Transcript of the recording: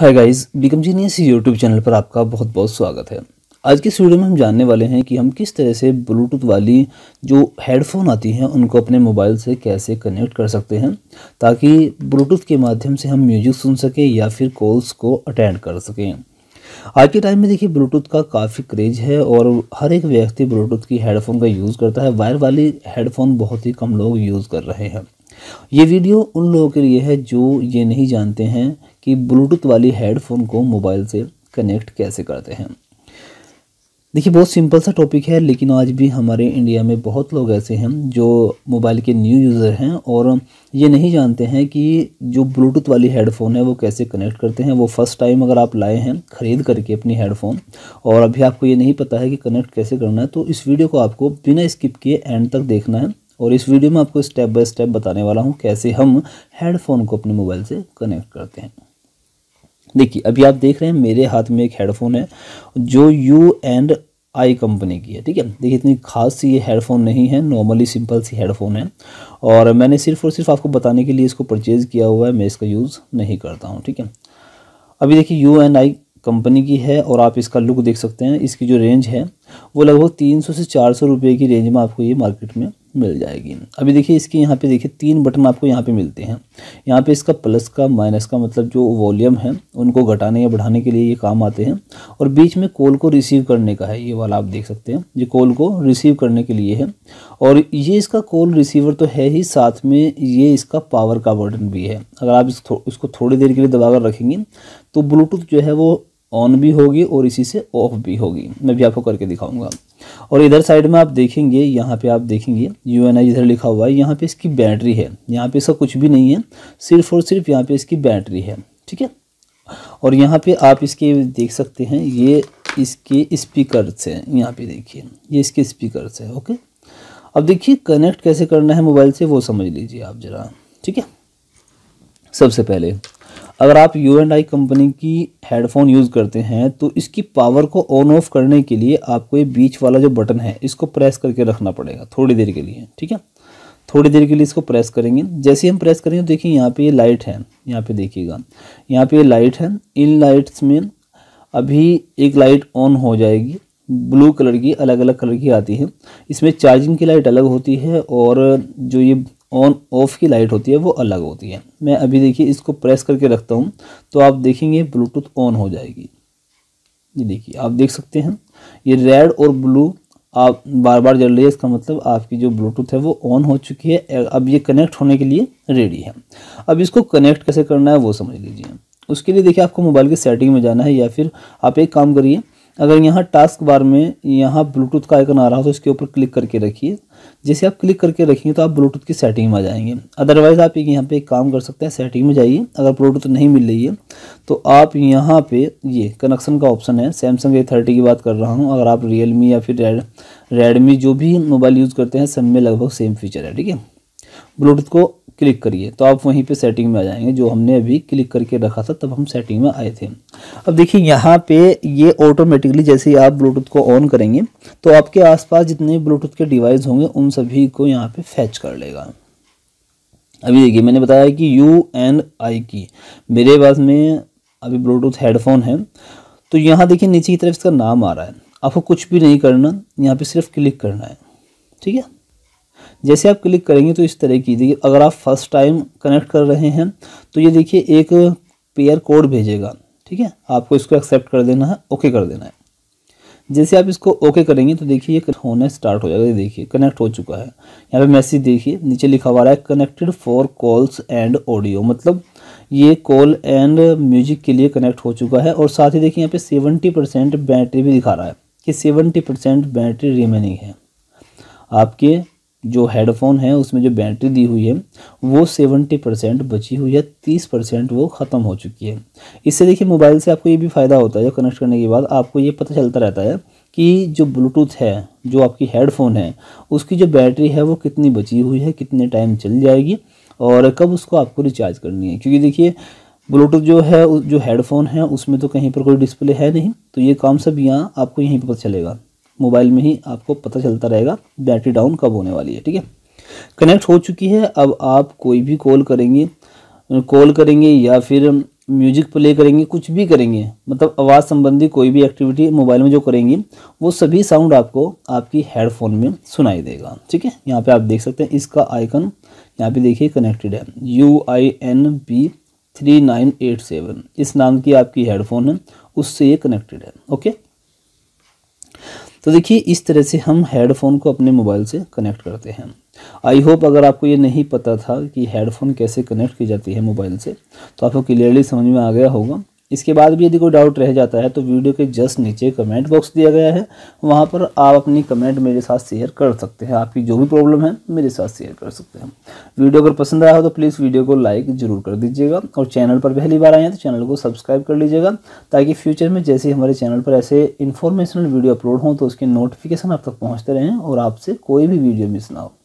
हाय guys, become genius YouTube channel पर आपका बहुत बहुत स्वागत है। आज के इस वीडियो में हम जानने वाले हैं कि हम किस तरह से ब्लूटूथ वाली जो हेडफोन आती हैं उनको अपने मोबाइल से कैसे कनेक्ट कर सकते हैं, ताकि ब्लूटूथ के माध्यम से हम म्यूजिक सुन सकें या फिर कॉल्स को अटेंड कर सकें। आज के टाइम में देखिए ब्लूटूथ का काफ़ी क्रेज है और हर एक व्यक्ति ब्लूटूथ की हेडफोन का यूज़ करता है। वायर वाली हेडफोन बहुत ही कम लोग यूज़ कर रहे हैं। ये वीडियो उन लोगों के लिए है जो ये नहीं जानते हैं कि ब्लूटूथ वाली हेडफोन को मोबाइल से कनेक्ट कैसे करते हैं। देखिए बहुत सिंपल सा टॉपिक है, लेकिन आज भी हमारे इंडिया में बहुत लोग ऐसे हैं जो मोबाइल के न्यू यूज़र हैं और ये नहीं जानते हैं कि जो ब्लूटूथ वाली हेडफोन है वो कैसे कनेक्ट करते हैं। वो फर्स्ट टाइम अगर आप लाए हैं ख़रीद करके अपनी हेडफोन और अभी आपको ये नहीं पता है कि कनेक्ट कैसे करना है, तो इस वीडियो को आपको बिना स्किप किए एंड तक देखना है। और इस वीडियो में आपको स्टेप बाय स्टेप बताने वाला हूँ कैसे हम हेडफोन को अपने मोबाइल से कनेक्ट करते हैं। देखिए अभी आप देख रहे हैं मेरे हाथ में एक हेडफोन है जो U एंड I कंपनी की है। ठीक है, देखिए इतनी खास सी ये हेडफोन नहीं है, नॉर्मली सिंपल सी हेडफोन है और मैंने सिर्फ और सिर्फ आपको बताने के लिए इसको परचेज़ किया हुआ है। मैं इसका यूज़ नहीं करता हूँ। ठीक है, अभी देखिए U एंड I कंपनी की है और आप इसका लुक देख सकते हैं। इसकी जो रेंज है वो लगभग 300 से 400 रुपये की रेंज में आपको ये मार्केट में मिल जाएगी। अभी देखिए इसके यहाँ पे देखिए 3 बटन आपको यहाँ पे मिलते हैं। यहाँ पे इसका प्लस का, माइनस का, मतलब जो वॉल्यूम है उनको घटाने या बढ़ाने के लिए ये काम आते हैं। और बीच में कॉल को रिसीव करने का है, ये वाला आप देख सकते हैं, ये कॉल को रिसीव करने के लिए है। और ये इसका कॉल रिसीवर तो है ही, साथ में ये इसका पावर का बटन भी है। अगर आप इसको थोड़ी देर के लिए दबाकर रखेंगे तो ब्लूटूथ जो है वो ऑन भी होगी और इसी से ऑफ भी होगी। मैं भी आपको करके दिखाऊंगा। और इधर साइड में आप देखेंगे, यहाँ पे आप देखेंगे यू एन आई इधर लिखा हुआ है, यहाँ पे इसकी बैटरी है। यहाँ पे इसका कुछ भी नहीं है, सिर्फ और सिर्फ यहाँ पे इसकी बैटरी है। ठीक है, और यहाँ पे आप इसके देख सकते हैं ये इसके स्पीकर्स हैं। यहाँ पे देखिए ये इसके स्पीकर्स हैं। ओके, अब देखिए कनेक्ट कैसे करना है मोबाइल से वो समझ लीजिए आप ज़रा। ठीक है, सबसे पहले अगर आप यू एंड आई कंपनी की हेडफोन यूज़ करते हैं तो इसकी पावर को ऑन ऑफ करने के लिए आपको ये बीच वाला जो बटन है इसको प्रेस करके रखना पड़ेगा थोड़ी देर के लिए। ठीक है, थोड़ी देर के लिए इसको प्रेस करेंगे। जैसे हम प्रेस करेंगे तो देखिए यहाँ पे ये लाइट है, यहाँ पे देखिएगा, यहाँ पे ये लाइट है। इन लाइट्स में अभी एक लाइट ऑन हो जाएगी, ब्लू कलर की, अलग अलग कलर की आती है। इसमें चार्जिंग की लाइट अलग होती है और जो ये ऑन ऑफ की लाइट होती है वो अलग होती है। मैं अभी देखिए इसको प्रेस करके रखता हूँ तो आप देखेंगे ब्लूटूथ ऑन हो जाएगी। ये देखिए आप देख सकते हैं ये रेड और ब्लू आप बार बार जल रही है, इसका मतलब आपकी जो ब्लूटूथ है वो ऑन हो चुकी है। अब ये कनेक्ट होने के लिए रेडी है। अब इसको कनेक्ट कैसे करना है वो समझ लीजिए। उसके लिए देखिए आपको मोबाइल की सेटिंग में जाना है, या फिर आप एक काम करिए, अगर यहाँ टास्क बार में यहाँ ब्लूटूथ का आइकन आ रहा हो तो इसके ऊपर क्लिक करके रखिए। जैसे आप क्लिक करके रखेंगे तो आप ब्लूटूथ की सेटिंग में आ जाएंगे। अदरवाइज़ आप यहाँ पे एक काम कर सकते हैं, सेटिंग में जाइए, अगर ब्लूटूथ नहीं मिल रही है तो आप यहाँ पे ये कनेक्शन का ऑप्शन है। सैमसंग A30 की बात कर रहा हूँ, अगर आप रियलमी या फिर रेडमी जो भी मोबाइल यूज़ करते हैं सब में लगभग सेम फीचर है। ठीक है, ब्लूटूथ को क्लिक करिए तो आप वहीं पे सेटिंग में आ जाएंगे। जो हमने अभी क्लिक करके रखा था तब हम सेटिंग में आए थे। अब देखिए यहाँ पे ये ऑटोमेटिकली जैसे ही आप ब्लूटूथ को ऑन करेंगे तो आपके आसपास जितने ब्लूटूथ के डिवाइस होंगे उन सभी को यहाँ पे फैच कर लेगा। अभी देखिए मैंने बताया कि यू एंड आई की मेरे पास में अभी ब्लूटूथ हेडफोन है, तो यहाँ देखिए नीचे की तरफ इसका नाम आ रहा है। आपको कुछ भी नहीं करना, यहाँ पर सिर्फ क्लिक करना है। ठीक है, जैसे आप क्लिक करेंगे तो इस तरह की देखिए, अगर आप फर्स्ट टाइम कनेक्ट कर रहे हैं तो ये देखिए एक पेयर कोड भेजेगा। ठीक है, आपको इसको एक्सेप्ट कर देना है, ओके कर देना है। जैसे आप इसको ओके करेंगे तो देखिए ये होना स्टार्ट हो जाएगा। ये देखिए कनेक्ट हो चुका है। यहाँ पे मैसेज देखिए नीचे लिखा हुआ है connected for calls and audio, मतलब ये कॉल एंड म्यूजिक के लिए कनेक्ट हो चुका है। और साथ ही देखिए यहाँ पे 70% बैटरी भी दिखा रहा है कि 70% बैटरी रिमेनिंग है। आपके जो हेडफोन है उसमें जो बैटरी दी हुई है वो 70% बची हुई है, 30% वो ख़त्म हो चुकी है। इससे देखिए मोबाइल से आपको ये भी फ़ायदा होता है, जो कनेक्ट करने के बाद आपको ये पता चलता रहता है कि जो ब्लूटूथ है, जो आपकी हेडफोन है, उसकी जो बैटरी है वो कितनी बची हुई है, कितने टाइम चल जाएगी और कब उसको आपको रिचार्ज करनी है। क्योंकि देखिए ब्लूटूथ जो है, जो हेडफोन है उसमें तो कहीं पर कोई डिस्प्ले है नहीं, तो ये काम सब यहाँ आपको यहीं पर पता चलेगा, मोबाइल में ही आपको पता चलता रहेगा बैटरी डाउन कब होने वाली है। ठीक है, कनेक्ट हो चुकी है। अब आप कोई भी कॉल करेंगे या फिर म्यूजिक प्ले करेंगे, कुछ भी करेंगे, मतलब आवाज़ संबंधी कोई भी एक्टिविटी मोबाइल में जो करेंगी वो सभी साउंड आपको आपकी हेडफोन में सुनाई देगा। ठीक है, यहाँ पे आप देख सकते हैं इसका आइकन यहाँ पे देखिए कनेक्टेड है, UINB 3987 इस नाम की आपकी हेडफोन है, उससे ये कनेक्टेड है। ओके, तो देखिए इस तरह से हम हेडफोन को अपने मोबाइल से कनेक्ट करते हैं। आई होप अगर आपको ये नहीं पता था कि हेडफोन कैसे कनेक्ट की जाती है मोबाइल से तो आपको क्लियरली समझ में आ गया होगा। इसके बाद भी यदि कोई डाउट रह जाता है तो वीडियो के जस्ट नीचे कमेंट बॉक्स दिया गया है, वहाँ पर आप अपनी कमेंट मेरे साथ शेयर कर सकते हैं, आपकी जो भी प्रॉब्लम है मेरे साथ शेयर कर सकते हैं। वीडियो अगर पसंद आया हो तो प्लीज़ वीडियो को लाइक ज़रूर कर दीजिएगा और चैनल पर पहली बार आए हैं तो चैनल को सब्सक्राइब कर लीजिएगा, ताकि फ्यूचर में जैसे ही हमारे चैनल पर ऐसे इन्फॉर्मेशनल वीडियो अपलोड हों तो उसके नोटिफिकेशन आप तक पहुँचते रहें और आपसे कोई भी वीडियो मिस ना हो।